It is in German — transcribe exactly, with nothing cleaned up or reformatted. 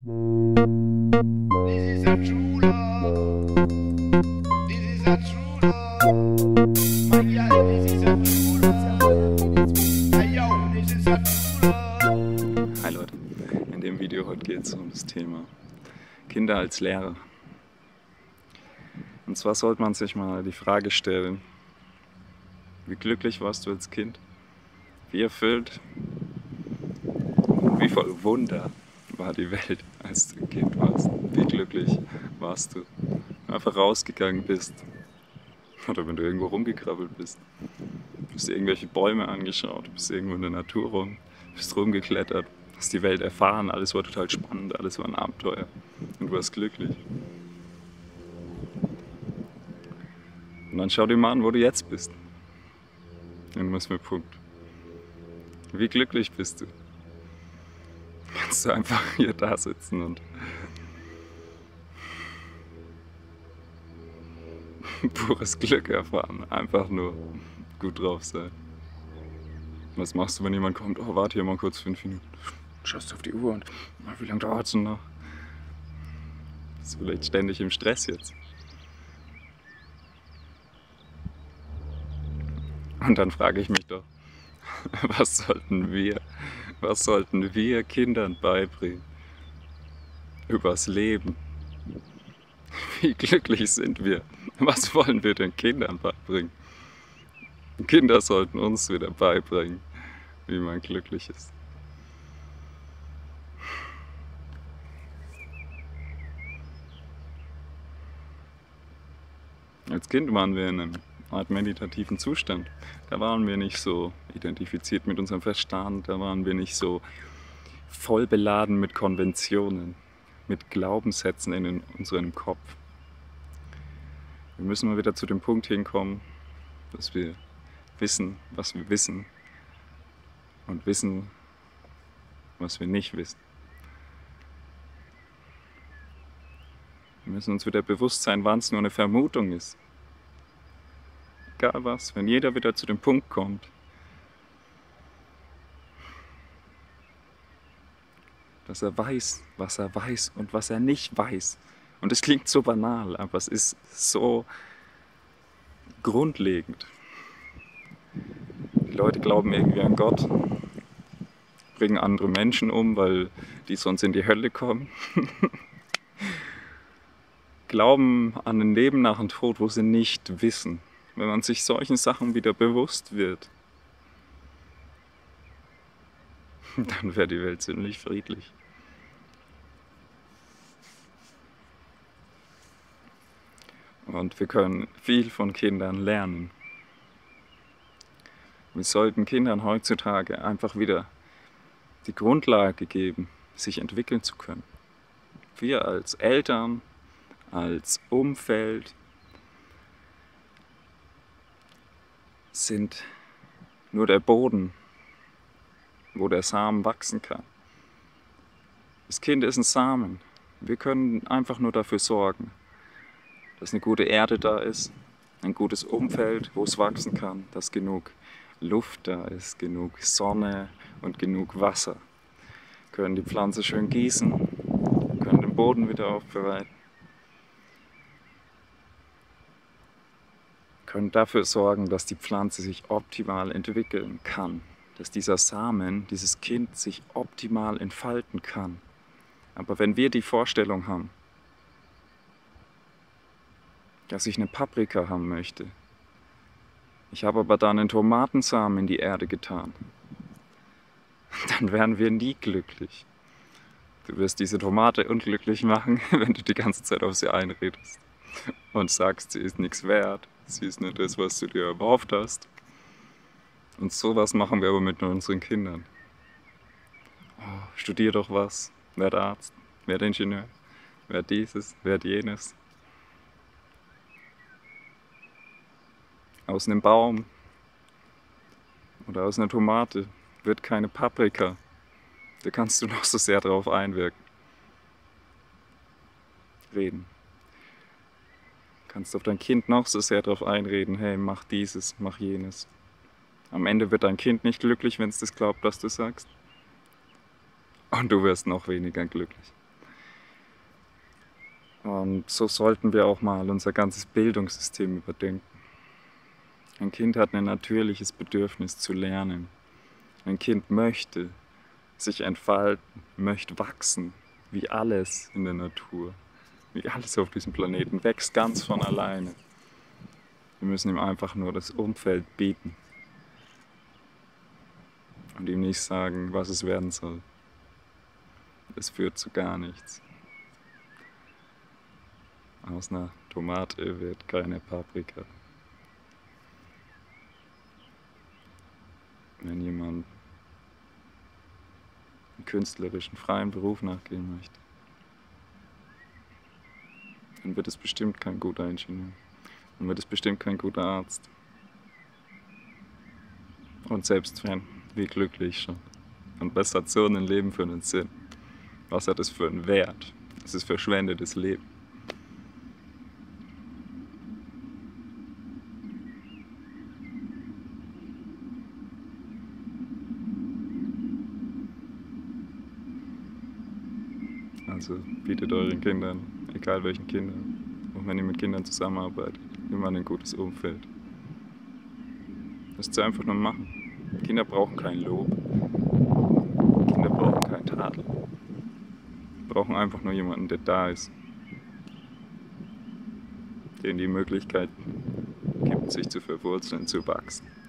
This is a true love. This is a true love. My God, this is a true love. Hey yo, this is a true love. Hi Leute, in dem Video heute geht es um das Thema Kinder als Lehrer. Und zwar sollte man sich mal die Frage stellen, wie glücklich warst du als Kind? Wie erfüllt? Und wie voll Wunder war die Welt, als du ein Kind warst? Wie glücklich warst du? Einfach rausgegangen bist. Oder wenn du irgendwo rumgekrabbelt bist. Du hast dir irgendwelche Bäume angeschaut, du bist irgendwo in der Natur rum, du bist rumgeklettert, hast die Welt erfahren, alles war total spannend, alles war ein Abenteuer. Und du warst glücklich. Und dann schau dir mal an, wo du jetzt bist. Dann müssen wir Punkt. Wie glücklich bist du? Kannst du einfach hier da sitzen und pures Glück erfahren. Einfach nur gut drauf sein. Was machst du, wenn jemand kommt? Oh, warte hier mal kurz fünf Minuten. Schaust auf die Uhr und wie lange dauert es denn noch? Bist du vielleicht ständig im Stress jetzt? Und dann frage ich mich doch, was sollten wir, was sollten wir Kindern beibringen übers Leben? Wie glücklich sind wir? Was wollen wir den Kindern beibringen? Kinder sollten uns wieder beibringen, wie man glücklich ist. Als Kind waren wir in einem Art meditativen Zustand. Da waren wir nicht so identifiziert mit unserem Verstand, da waren wir nicht so voll beladen mit Konventionen, mit Glaubenssätzen in unserem Kopf. Wir müssen mal wieder zu dem Punkt hinkommen, dass wir wissen, was wir wissen und wissen, was wir nicht wissen. Wir müssen uns wieder bewusst sein, wann es nur eine Vermutung ist. Egal was, wenn jeder wieder zu dem Punkt kommt, dass er weiß, was er weiß und was er nicht weiß. Und es klingt so banal, aber es ist so grundlegend. Die Leute glauben irgendwie an Gott, bringen andere Menschen um, weil die sonst in die Hölle kommen. Glauben an ein Leben nach dem Tod, wo sie nicht wissen. Wenn man sich solchen Sachen wieder bewusst wird, dann wäre die Welt ziemlich friedlich. Und wir können viel von Kindern lernen. Wir sollten Kindern heutzutage einfach wieder die Grundlage geben, sich entwickeln zu können. Wir als Eltern, als Umfeld, sind nur der Boden, wo der Samen wachsen kann. Das Kind ist ein Samen. Wir können einfach nur dafür sorgen, dass eine gute Erde da ist, ein gutes Umfeld, wo es wachsen kann, dass genug Luft da ist, genug Sonne und genug Wasser. Wir können die Pflanze schön gießen, können den Boden wieder aufbereiten, können dafür sorgen, dass die Pflanze sich optimal entwickeln kann, dass dieser Samen, dieses Kind sich optimal entfalten kann. Aber wenn wir die Vorstellung haben, dass ich eine Paprika haben möchte, ich habe aber dann einen Tomatensamen in die Erde getan, dann wären wir nie glücklich. Du wirst diese Tomate unglücklich machen, wenn du die ganze Zeit auf sie einredest und sagst, sie ist nichts wert. Sie ist nicht das, was du dir erhofft hast. Und sowas machen wir aber mit unseren Kindern. Oh, studier doch was, werd Arzt, werd Ingenieur, werd dieses, werd jenes. Aus einem Baum oder aus einer Tomate wird keine Paprika. Da kannst du noch so sehr drauf einwirken. Reden. Kannst auf dein Kind noch so sehr darauf einreden, hey, mach dieses, mach jenes. Am Ende wird dein Kind nicht glücklich, wenn es das glaubt, was du sagst. Und du wirst noch weniger glücklich. Und so sollten wir auch mal unser ganzes Bildungssystem überdenken. Ein Kind hat ein natürliches Bedürfnis zu lernen. Ein Kind möchte sich entfalten, möchte wachsen, wie alles in der Natur, wie alles auf diesem Planeten, wächst ganz von alleine. Wir müssen ihm einfach nur das Umfeld bieten und ihm nicht sagen, was es werden soll. Das führt zu gar nichts. Aus einer Tomate wird keine Paprika. Wenn jemand einen künstlerischen, freien Beruf nachgehen möchte, dann wird es bestimmt kein guter Ingenieur. Dann wird es bestimmt kein guter Arzt. Und selbst wenn, wie glücklich schon. Und was hat so ein Leben für einen Sinn? Was hat es für einen Wert? Es ist verschwendetes Leben. Also bietet euren Kindern, egal welchen Kindern, auch wenn ihr mit Kindern zusammenarbeitet, immer ein gutes Umfeld. Das ist einfach nur machen. Kinder brauchen kein Lob. Kinder brauchen keinen Tadel. Brauchen einfach nur jemanden, der da ist. Der ihnen die Möglichkeit gibt, sich zu verwurzeln, zu wachsen.